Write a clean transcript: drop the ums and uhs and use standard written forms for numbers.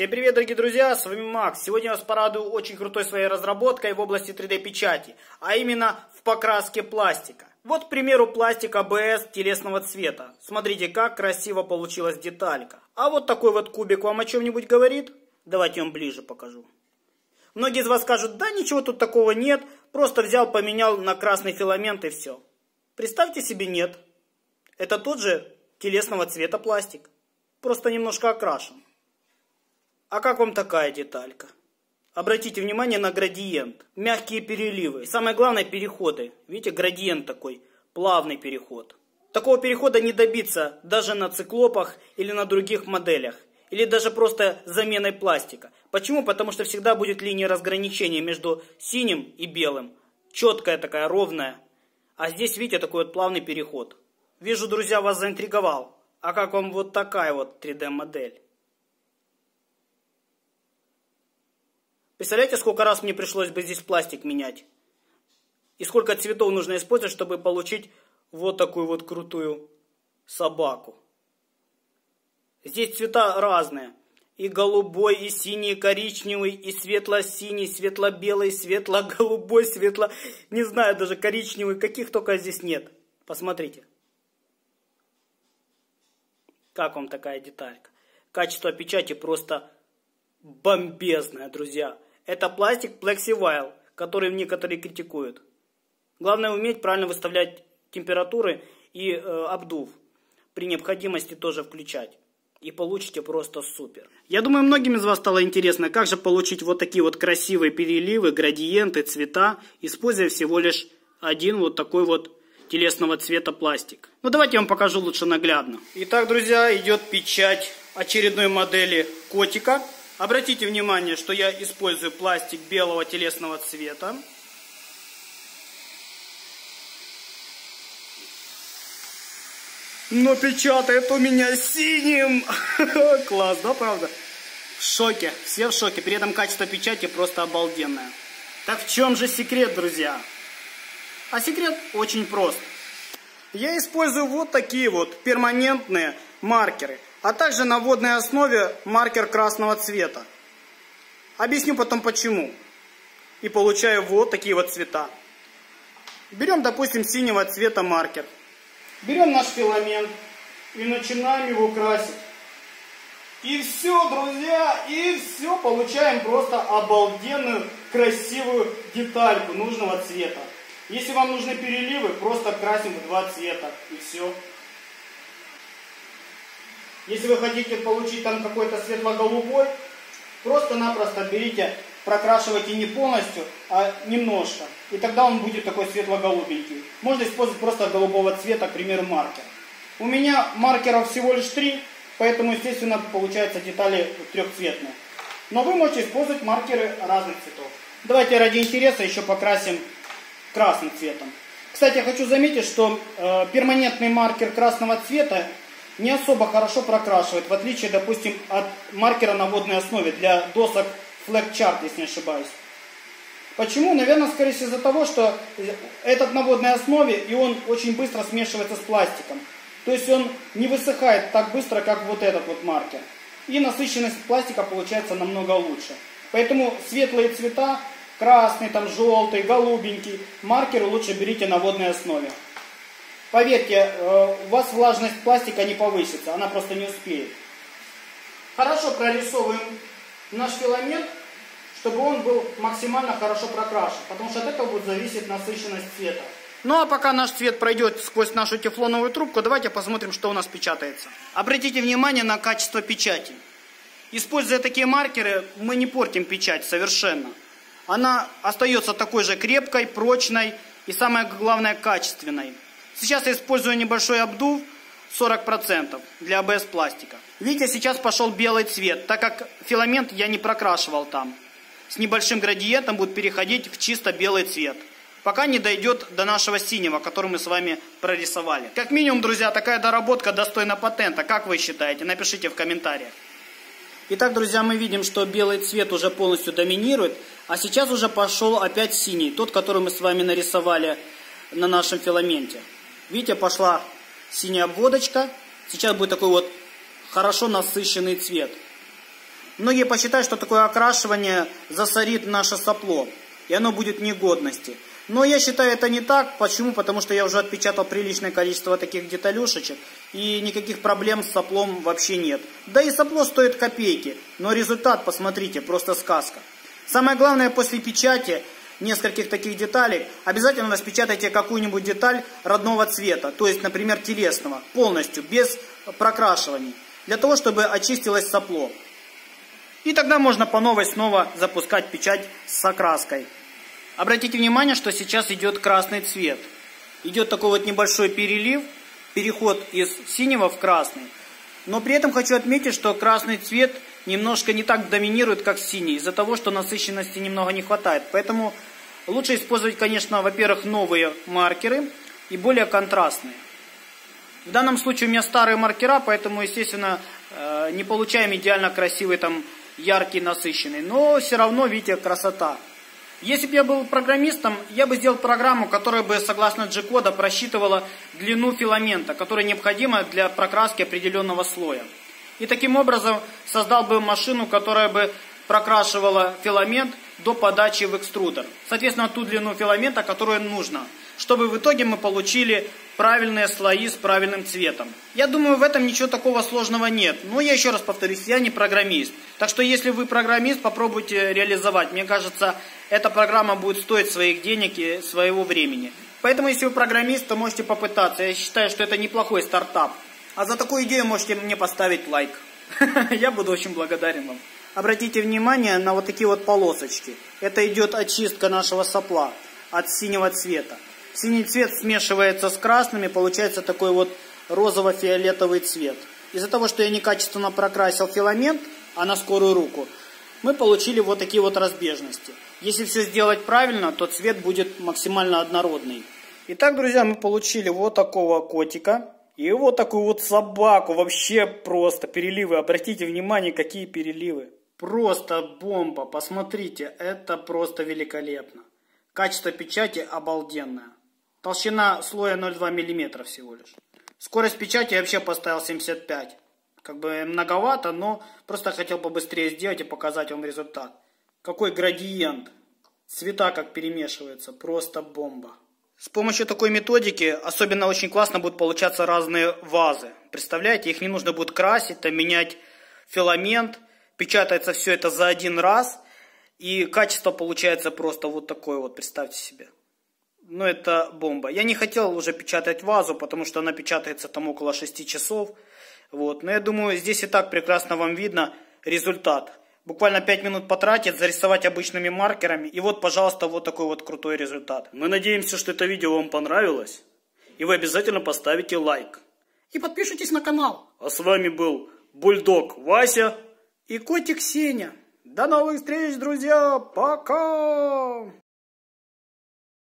Всем привет, дорогие друзья, с вами Макс. Сегодня я вас порадую очень крутой своей разработкой в области 3D печати, а именно в покраске пластика. Вот, к примеру, пластик АБС телесного цвета. Смотрите, как красиво получилась деталька. А вот такой вот кубик вам о чем-нибудь говорит? Давайте я вам ближе покажу. Многие из вас скажут, да ничего тут такого нет, просто взял, поменял на красный филамент и все. Представьте себе, нет. Это тот же телесного цвета пластик, просто немножко окрашен. А как вам такая деталька? Обратите внимание на градиент. Мягкие переливы. И самое главное, переходы. Видите, градиент такой. Плавный переход. Такого перехода не добиться даже на циклопах или на других моделях. Или даже просто заменой пластика. Почему? Потому что всегда будет линия разграничения между синим и белым. Четкая такая, ровная. А здесь, видите, такой вот плавный переход. Вижу, друзья, вас заинтриговал. А как вам вот такая вот 3D-модель? Представляете, сколько раз мне пришлось бы здесь пластик менять? И сколько цветов нужно использовать, чтобы получить вот такую вот крутую собаку. Здесь цвета разные. И голубой, и синий, и коричневый, и светло-синий, светло-белый, светло-голубой, светло... Не знаю, даже коричневый, каких только здесь нет. Посмотрите. Как вам такая деталька? Качество печати просто бомбезное, друзья. Это пластик ПлексиВайл, который некоторые критикуют. Главное уметь правильно выставлять температуры и обдув. При необходимости тоже включать. И получите просто супер. Я думаю, многим из вас стало интересно, как же получить вот такие вот красивые переливы, градиенты, цвета, используя всего лишь один вот такой вот телесного цвета пластик. Ну давайте я вам покажу лучше наглядно. Итак, друзья, идет печать очередной модели котика. Обратите внимание, что я использую пластик белого телесного цвета. Но печатает у меня синим. Класс, да, правда? В шоке, все в шоке. При этом качество печати просто обалденное. Так в чем же секрет, друзья? А секрет очень прост. Я использую вот такие вот перманентные маркеры. А также на водной основе маркер красного цвета. Объясню потом почему. И получаю вот такие вот цвета. Берем, допустим, синего цвета маркер. Берем наш филамент и начинаем его красить. И все, друзья, и все. Получаем просто обалденную, красивую детальку нужного цвета. Если вам нужны переливы, просто красим в два цвета. И все. Если вы хотите получить там какой-то светло-голубой, просто-напросто берите, прокрашивайте не полностью, а немножко. И тогда он будет такой светло-голубенький. Можно использовать просто голубого цвета, к примеру, маркер. У меня маркеров всего лишь 3, поэтому, естественно, получаются детали трехцветные. Но вы можете использовать маркеры разных цветов. Давайте ради интереса еще покрасим красным цветом. Кстати, я хочу заметить, что перманентный маркер красного цвета не особо хорошо прокрашивает, в отличие, допустим, от маркера на водной основе для досок флэкчарт, если не ошибаюсь. Почему? Наверное, скорее всего, из-за того, что этот на водной основе, и он очень быстро смешивается с пластиком. То есть он не высыхает так быстро, как вот этот вот маркер. И насыщенность пластика получается намного лучше. Поэтому светлые цвета, красный, там, желтый, голубенький, маркеры лучше берите на водной основе. Поверьте, у вас влажность пластика не повысится, она просто не успеет. Хорошо прорисовываем наш филамент, чтобы он был максимально хорошо прокрашен, потому что от этого будет зависеть насыщенность цвета. Ну а пока наш цвет пройдет сквозь нашу тефлоновую трубку, давайте посмотрим, что у нас печатается. Обратите внимание на качество печати. Используя такие маркеры, мы не портим печать совершенно. Она остается такой же крепкой, прочной и, самое главное, качественной. Сейчас я использую небольшой обдув 40% для АБС пластика. Видите, сейчас пошел белый цвет, так как филамент я не прокрашивал там. С небольшим градиентом будет переходить в чисто белый цвет. Пока не дойдет до нашего синего, который мы с вами прорисовали. Как минимум, друзья, такая доработка достойна патента. Как вы считаете? Напишите в комментариях. Итак, друзья, мы видим, что белый цвет уже полностью доминирует. А сейчас уже пошел опять синий, тот, который мы с вами нарисовали на нашем филаменте. Видите, пошла синяя обводочка. Сейчас будет такой вот хорошо насыщенный цвет. Многие посчитают, что такое окрашивание засорит наше сопло, и оно будет негодности. Но я считаю, это не так. Почему? Потому что я уже отпечатал приличное количество таких деталюшечек, и никаких проблем с соплом вообще нет. Да и сопло стоит копейки, но результат, посмотрите, просто сказка. Самое главное, после печати нескольких таких деталей, обязательно распечатайте какую-нибудь деталь родного цвета, то есть, например, телесного, полностью, без прокрашиваний, для того, чтобы очистилось сопло. И тогда можно по новой снова запускать печать с окраской. Обратите внимание, что сейчас идет красный цвет. Идет такой вот небольшой перелив, переход из синего в красный. Но при этом хочу отметить, что красный цвет немножко не так доминирует, как синий, из-за того, что насыщенности немного не хватает. Поэтому лучше использовать, конечно, во-первых, новые маркеры и более контрастные. В данном случае у меня старые маркера, поэтому, естественно, не получаем идеально красивый, там, яркий, насыщенный. Но все равно, видите, красота. Если бы я был программистом, я бы сделал программу, которая бы, согласно G-кода, просчитывала длину филамента, которая необходима для прокраски определенного слоя. И таким образом создал бы машину, которая бы прокрашивала филамент до подачи в экструдер. Соответственно, ту длину филамента, которую нужно, чтобы в итоге мы получили правильные слои с правильным цветом. Я думаю, в этом ничего такого сложного нет. Но я еще раз повторюсь, я не программист. Так что, если вы программист, попробуйте реализовать. Мне кажется, эта программа будет стоить своих денег и своего времени. Поэтому, если вы программист, то можете попытаться. Я считаю, что это неплохой стартап. А за такую идею можете мне поставить лайк. Я буду очень благодарен вам. Обратите внимание на вот такие вот полосочки. Это идет очистка нашего сопла от синего цвета. Синий цвет смешивается с красными, получается такой вот розово-фиолетовый цвет. Из-за того, что я некачественно прокрасил филамент, а на скорую руку, мы получили вот такие вот разбежности. Если все сделать правильно, то цвет будет максимально однородный. Итак, друзья, мы получили вот такого котика. И вот такую вот собаку, вообще просто переливы, обратите внимание, какие переливы. Просто бомба, посмотрите, это просто великолепно. Качество печати обалденное. Толщина слоя 0,2 мм всего лишь. Скорость печати я вообще поставил 75. Как бы многовато, но просто хотел побыстрее сделать и показать вам результат. Какой градиент, цвета как перемешиваются, просто бомба. С помощью такой методики особенно очень классно будут получаться разные вазы. Представляете, их не нужно будет красить, там, менять филамент. Печатается все это за один раз. И качество получается просто вот такое вот, представьте себе. Ну это бомба. Я не хотел уже печатать вазу, потому что она печатается там около 6 часов. Вот. Но я думаю, здесь и так прекрасно вам видно результат. Буквально 5 минут потратить, зарисовать обычными маркерами. И вот, пожалуйста, вот такой вот крутой результат. Мы надеемся, что это видео вам понравилось. И вы обязательно поставите лайк. И подпишитесь на канал. А с вами был Бульдог Вася и Котик Сеня. До новых встреч, друзья. Пока!